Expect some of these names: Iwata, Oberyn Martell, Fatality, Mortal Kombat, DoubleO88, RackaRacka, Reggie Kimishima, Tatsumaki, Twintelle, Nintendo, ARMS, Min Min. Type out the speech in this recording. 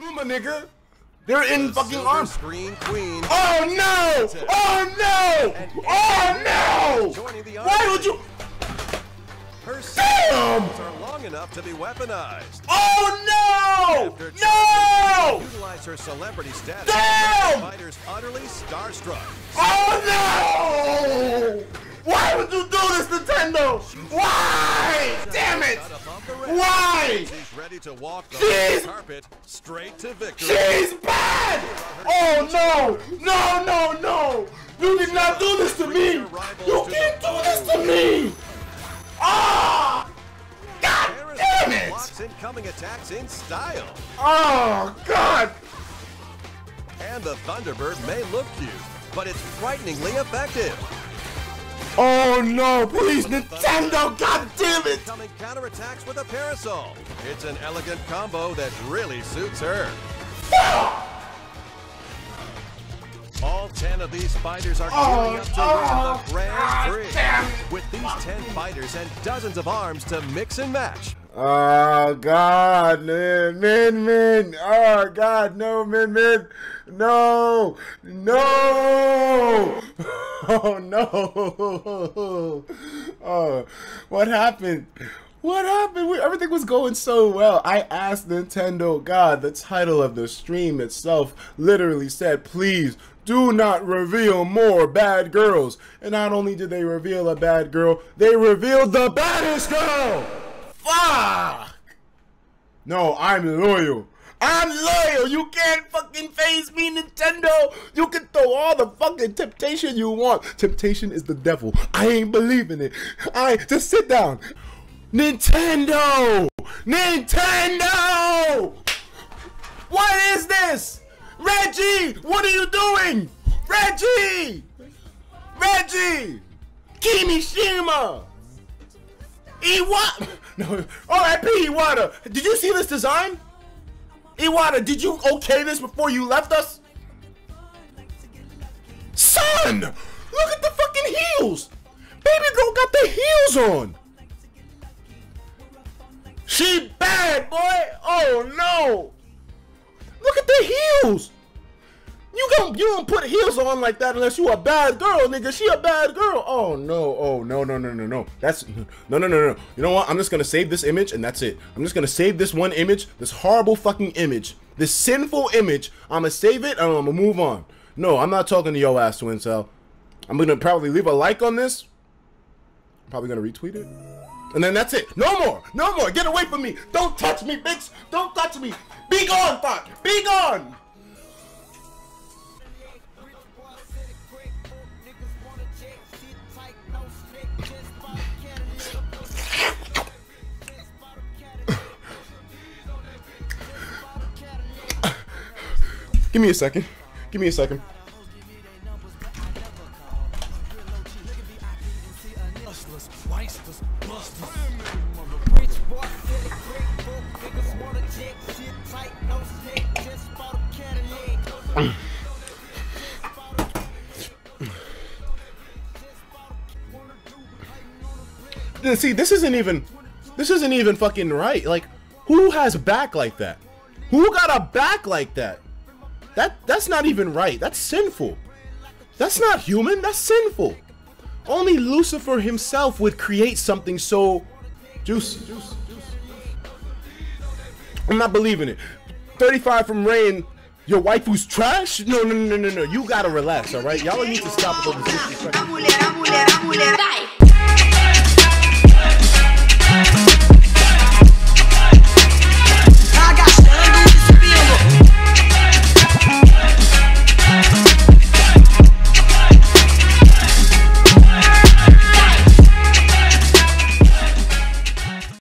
Luma, nigga. They're in fucking ARMS. Oh no! Oh no! Oh no! Why would you? Her skills are long enough to be weaponized. Oh no! No! Utilize her celebrity status. Damn! Fighters utterly starstruck. Oh no! Why would you do this, Nintendo? Why? Damn it! Why? She's ready to walk the carpet straight to victory. She's bad! Oh no! No! No! No! You did not do this to me! You can't do this to me! Oh! God damn it! Blocks incoming attacks in style. Oh God! And the Thunderbird may look cute, but it's frighteningly effective. Oh no! Please, Nintendo! God damn it! Coming counterattacks with a parasol. It's an elegant combo that really suits her. All 10 of these fighters are coming up to win the Grand Prix. With these 10 fighters and dozens of ARMS to mix and match. Oh God, man, Min Min! Oh God, no, Min Min! No, no! Oh no! Oh, what happened? What happened? Everything was going so well. I asked Nintendo. God, the title of the stream itself literally said, "Please do not reveal more bad girls." And not only did they reveal a bad girl, they revealed the baddest girl. Fuck! No, I'm loyal. I'm loyal. You can't fucking phase me, Nintendo. You can throw all the fucking temptation you want. Temptation is the devil. I ain't believing it. Just sit down. Nintendo! Nintendo! What is this? Reggie, what are you doing? Reggie! Reggie! Kimishima! Iwata! No, R.I.P. Iwata! Did you see this design? Iwata, did you okay this before you left us? Son! Look at the fucking heels! Baby girl got the heels on! She bad, boy! Oh no! Look at the heels! You don't put heels on like that unless you a bad girl, nigga. She a bad girl. Oh no! Oh no! No! No! No! No! That's no! You know what? I'm just gonna save this image and that's it. I'm just gonna save this one image, this horrible fucking image, this sinful image. I'ma save it and I'ma move on. No, I'm not talking to your ass, Twintelle. I'm gonna probably leave a like on this. I'm probably gonna retweet it, and then that's it. No more! No more! Get away from me! Don't touch me, bitch! Don't touch me! Be gone, fuck! Be gone! Give me a second. Give me a second. See, this isn't even fucking right. Like, who has a back like that? Who got a back like that? That's not even right. That's sinful. That's not human. That's sinful. Only Lucifer himself would create something so juice. I'm not believing it. 35 from Rain. Your waifu's trash? No. You gotta relax, all right? Y'all need to stop with all this disrespect.